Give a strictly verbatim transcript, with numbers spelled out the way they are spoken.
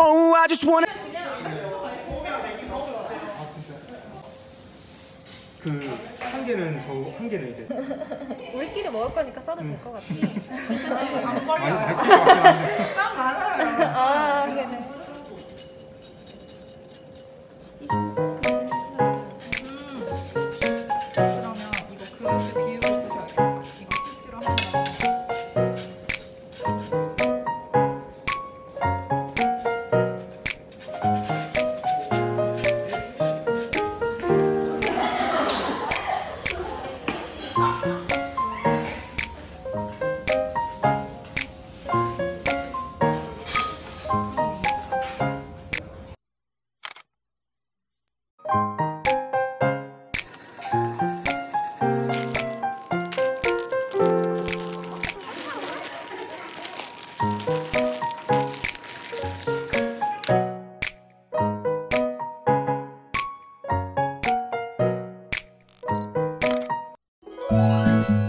Oh, I just wanna. 그 한 개는 저 한 개는 이제 우리끼리 먹을 거니까 써도 될 것 같아. 안 걸려. 빵 많아요. 아, 그래. Bye.